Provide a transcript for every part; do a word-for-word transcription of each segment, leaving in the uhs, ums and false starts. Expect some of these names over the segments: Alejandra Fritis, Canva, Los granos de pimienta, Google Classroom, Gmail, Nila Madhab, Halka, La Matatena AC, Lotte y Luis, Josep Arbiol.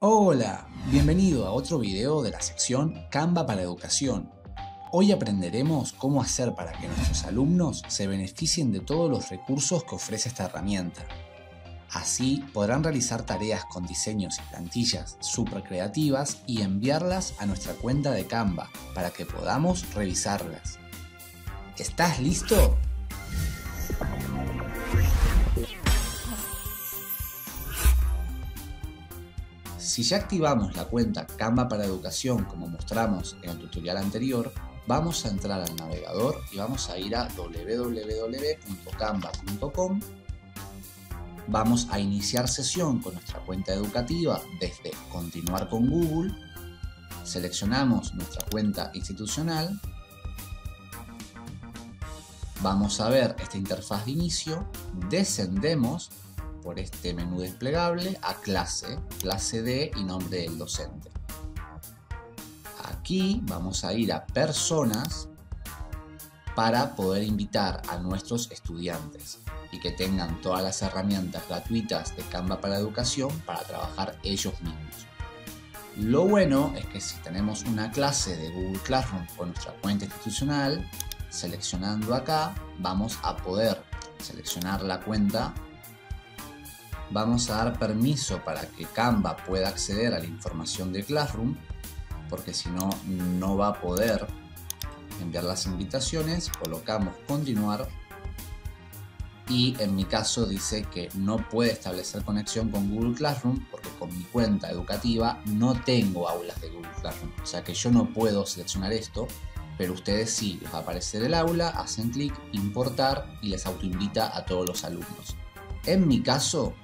Hola, bienvenido a otro video de la sección Canva para Educación. Hoy aprenderemos cómo hacer para que nuestros alumnos se beneficien de todos los recursos que ofrece esta herramienta. Así podrán realizar tareas con diseños y plantillas súper creativas y enviarlas a nuestra cuenta de Canva para que podamos revisarlas. ¿Estás listo? Si ya activamos la cuenta Canva para Educación como mostramos en el tutorial anterior, vamos a entrar al navegador y vamos a ir a w w w punto canva punto com. Vamos a iniciar sesión con nuestra cuenta educativa desde Continuar con Google. Seleccionamos nuestra cuenta institucional. Vamos a ver esta interfaz de inicio. Descendemos por este menú desplegable a clase, clase D y nombre del docente. Aquí vamos a ir a personas para poder invitar a nuestros estudiantes y que tengan todas las herramientas gratuitas de Canva para Educación para trabajar ellos mismos. Lo bueno es que si tenemos una clase de Google Classroom con nuestra cuenta institucional, seleccionando acá vamos a poder seleccionar la cuenta. Vamos a dar permiso para que Canva pueda acceder a la información de Classroom, porque si no, no va a poder enviar las invitaciones. Colocamos continuar y en mi caso dice que no puede establecer conexión con Google Classroom porque con mi cuenta educativa no tengo aulas de Google Classroom. O sea que yo no puedo seleccionar esto, pero ustedes sí, les va a aparecer el aula, hacen clic, importar y les autoinvita a todos los alumnos. En mi caso,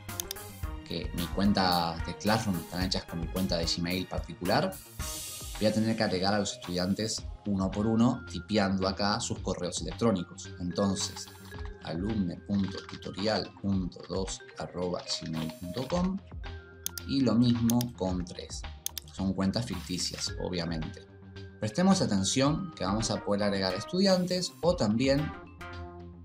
que mis cuentas de Classroom están hechas con mi cuenta de Gmail particular, voy a tener que agregar a los estudiantes uno por uno tipeando acá sus correos electrónicos. Entonces, alumne punto tutorial punto dos arroba gmail punto com y lo mismo con tres. Son cuentas ficticias, obviamente. Prestemos atención que vamos a poder agregar estudiantes o también,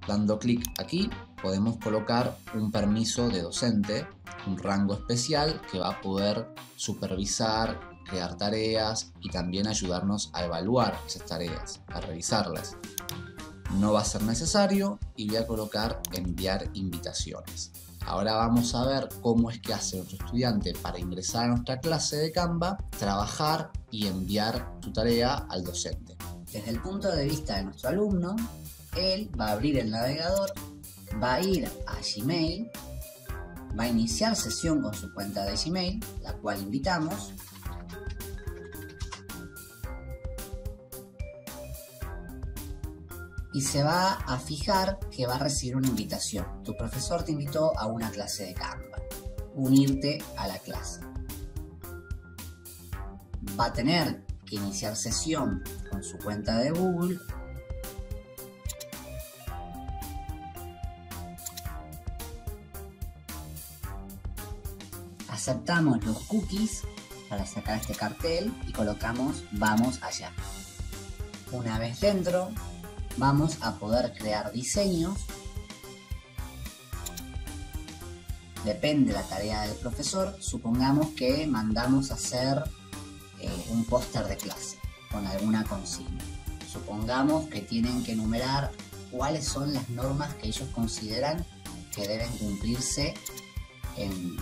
dando clic aquí, podemos colocar un permiso de docente, un rango especial que va a poder supervisar, crear tareas y también ayudarnos a evaluar esas tareas, a revisarlas. No va a ser necesario y voy a colocar enviar invitaciones. Ahora vamos a ver cómo es que hace nuestro estudiante para ingresar a nuestra clase de Canva, trabajar y enviar su tarea al docente. Desde el punto de vista de nuestro alumno, él va a abrir el navegador, va a ir a Gmail, va a iniciar sesión con su cuenta de Gmail, la cual invitamos. Y se va a fijar que va a recibir una invitación. Tu profesor te invitó a una clase de Canva. Unirte a la clase. Va a tener que iniciar sesión con su cuenta de Google. Aceptamos los cookies para sacar este cartel y colocamos vamos allá. Una vez dentro, vamos a poder crear diseños. Depende de la tarea del profesor. Supongamos que mandamos a hacer eh, un póster de clase con alguna consigna. Supongamos que tienen que enumerar cuáles son las normas que ellos consideran que deben cumplirse en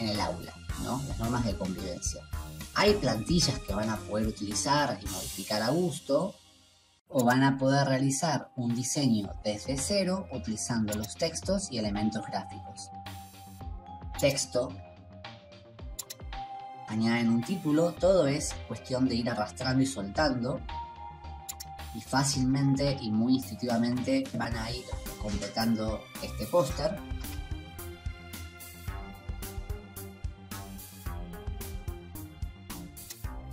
en el aula, ¿no? Las normas de convivencia. Hay plantillas que van a poder utilizar y modificar a gusto, o van a poder realizar un diseño desde cero utilizando los textos y elementos gráficos. Texto. Añaden un título, todo es cuestión de ir arrastrando y soltando, y fácilmente y muy instintivamente van a ir completando este póster.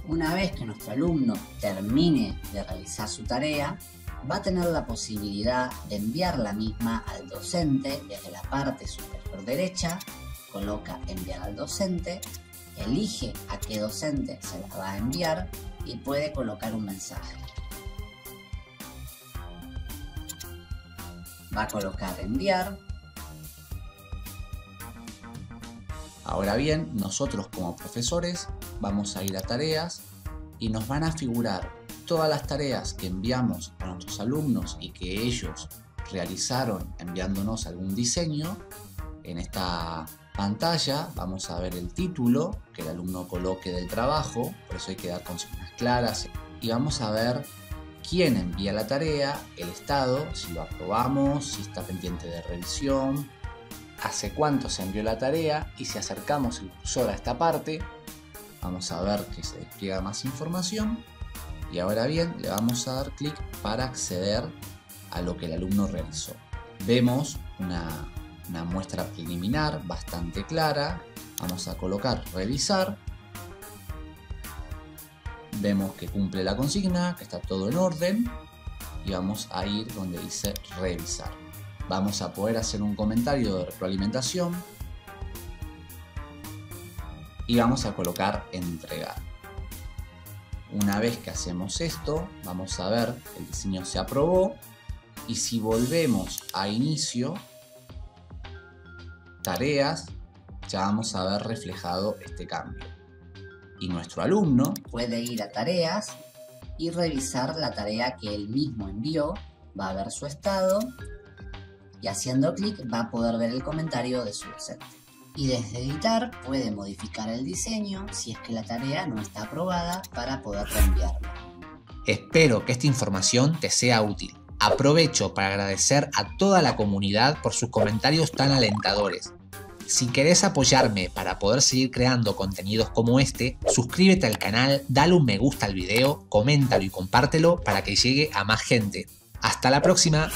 Una vez que nuestro alumno termine de realizar su tarea, va a tener la posibilidad de enviar la misma al docente. Desde la parte superior derecha, coloca enviar al docente, elige a qué docente se la va a enviar y puede colocar un mensaje. Va a colocar enviar. Ahora bien, nosotros como profesores vamos a ir a tareas y nos van a figurar todas las tareas que enviamos a nuestros alumnos y que ellos realizaron enviándonos algún diseño. En esta pantalla vamos a ver el título que el alumno coloque del trabajo, por eso hay que dar consignas claras, y vamos a ver quién envía la tarea, el estado, si lo aprobamos, si está pendiente de revisión, hace cuánto se envió la tarea, y si acercamos el cursor a esta parte vamos a ver que se despliega más información. Y ahora bien, le vamos a dar clic para acceder a lo que el alumno realizó. Vemos una, una muestra preliminar bastante clara. Vamos a colocar revisar. Vemos que cumple la consigna, que está todo en orden, y vamos a ir donde dice revisar. Vamos a poder hacer un comentario de retroalimentación y vamos a colocar entregar. Una vez que hacemos esto, vamos a ver que el diseño se aprobó, y si volvemos a inicio, tareas, ya vamos a ver reflejado este cambio. Y nuestro alumno puede ir a tareas y revisar la tarea que él mismo envió, va a ver su estado y haciendo clic va a poder ver el comentario de su docente. Y desde editar puede modificar el diseño si es que la tarea no está aprobada para poder reenviarlo. Espero que esta información te sea útil. Aprovecho para agradecer a toda la comunidad por sus comentarios tan alentadores. Si querés apoyarme para poder seguir creando contenidos como este, suscríbete al canal, dale un me gusta al video, coméntalo y compártelo para que llegue a más gente. ¡Hasta la próxima!